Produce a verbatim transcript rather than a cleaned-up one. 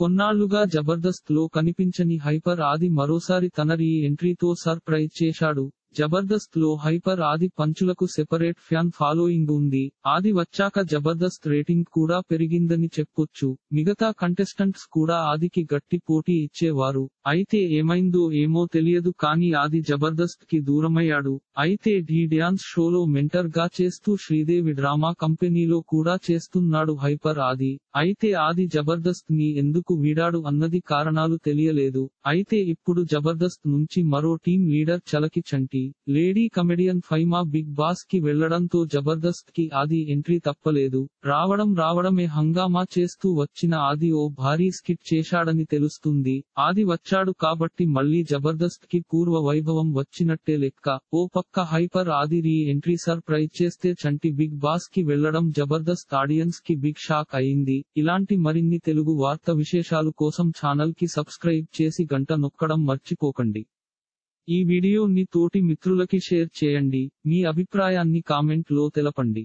కొన్నాళ్లుగా జబర్దస్త్ లో కనిపించని హైపర్ ఆది మరోసారి తన రీ ఎంట్రీతో సర్ప్రైజ్ చేశాడు. జబర్దస్త్ లో హైపర్ ఆది పంచులకు సెపరేట్ ఫ్యాన్ ఫాలోయింగ్ ఉంది. ఆది వచ్చాక జబర్దస్త్ రేటింగ్ కూడా పెరిగిందని చెప్పొచ్చు. మిగతా కంటెస్టెంట్స్ కూడా ఆదికి గట్టి పోటీ ఇచ్చేవారు. అయితే ఏమైందో ఏమో తెలియదు కానీ ఆది జబర్దస్త్ కి దూరమయ్యాడు. అయితే ఢీ డ్యాన్స్ షోలో మెంటర్ గా చేస్తూ శ్రీదేవి డ్రామా కంపెనీలో కూడా చేస్తున్నాడు హైపర్ ఆది. అయితే ఆది జబర్దస్త్ ని ఎందుకు వీడాడు అన్నది కారణాలు తెలియలేదు. అయితే ఇప్పుడు జబర్దస్త్ నుంచి మరో team leader Chalaki Chanti lady comedian Faima big boss కి వెళ్లడంతో జబర్దస్త్ కి ఆది ఎంట్రీ తప్పలేదు. రావడం రావడమే హంగామా చేస్తూ వచ్చిన ఆది ఓ భారీ స్కిట్ చేశాడని తెలుస్తుంది. ఆది వచ్చాడు కాబట్టి మళ్లీ జబర్దస్త్ కి పూర్వ వైభవం వచ్చినట్టే లెక్క. ఓ పక్క హైపర్ ఆది రీ ఎంట్రీ సర్ప్రైజ్ చేస్తే చంటి బిగ్ బాస్ కి వెళ్లడం జబర్దస్త్ ఆడియన్స్ కి బిగ్ షాక్ అయింది. ఇలాంటి మరిన్ని తెలుగు వార్త విశేషాలు కోసం ఛానల్ కి సబ్స్క్రైబ్ చేసి గంట నొక్కడం మర్చిపోకండి. ఈ వీడియోని తోటి మిత్రులకి షేర్ చేయండి. మీ అభిప్రాయాన్ని కామెంట్ లో తెలపండి.